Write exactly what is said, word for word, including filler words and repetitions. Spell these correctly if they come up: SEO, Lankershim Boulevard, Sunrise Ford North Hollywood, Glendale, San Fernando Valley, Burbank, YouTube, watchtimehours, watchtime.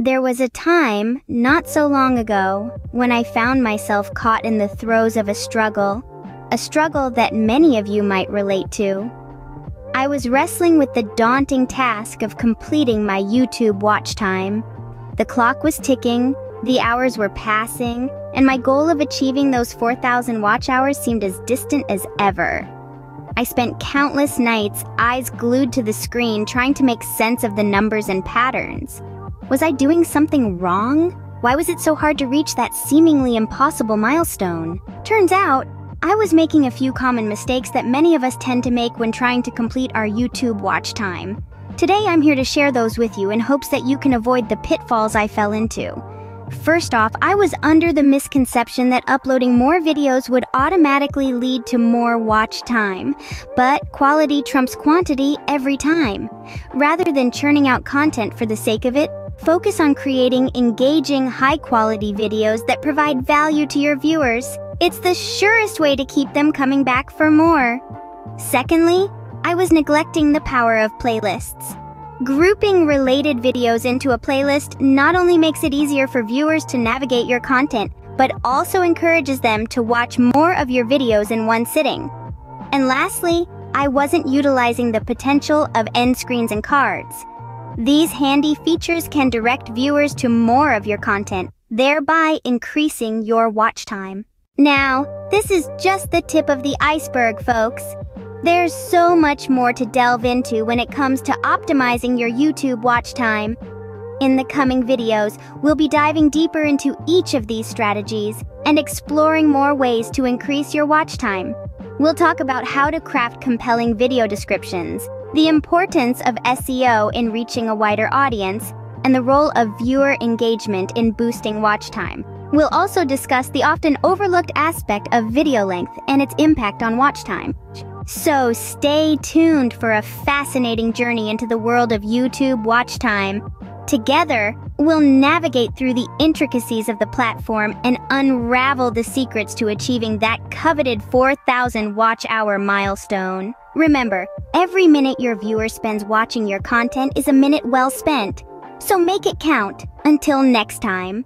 There was a time, not so long ago, when I found myself caught in the throes of a struggle, a struggle that many of you might relate to. I was wrestling with the daunting task of completing my YouTube watch time. The clock was ticking, the hours were passing, and my goal of achieving those four thousand watch hours seemed as distant as ever. I spent countless nights, eyes glued to the screen, trying to make sense of the numbers and patterns. Was I doing something wrong? Why was it so hard to reach that seemingly impossible milestone? Turns out, I was making a few common mistakes that many of us tend to make when trying to complete our YouTube watch time. Today I'm here to share those with you in hopes that you can avoid the pitfalls I fell into. First off, I was under the misconception that uploading more videos would automatically lead to more watch time, but quality trumps quantity every time. Rather than churning out content for the sake of it, focus on creating engaging, high-quality videos that provide value to your viewers. It's the surest way to keep them coming back for more. Secondly, I was neglecting the power of playlists. Grouping related videos into a playlist not only makes it easier for viewers to navigate your content, but also encourages them to watch more of your videos in one sitting. And lastly, I wasn't utilizing the potential of end screens and cards. These handy features can direct viewers to more of your content, thereby increasing your watch time. Now, this is just the tip of the iceberg, folks. There's so much more to delve into when it comes to optimizing your YouTube watch time. In the coming videos, we'll be diving deeper into each of these strategies and exploring more ways to increase your watch time. We'll talk about how to craft compelling video descriptions, the importance of S E O in reaching a wider audience, and the role of viewer engagement in boosting watch time. We'll also discuss the often overlooked aspect of video length and its impact on watch time. So stay tuned for a fascinating journey into the world of YouTube watch time. Together, we'll navigate through the intricacies of the platform and unravel the secrets to achieving that coveted four thousand watch hour milestone. Remember, every minute your viewer spends watching your content is a minute well spent. So make it count. Until next time.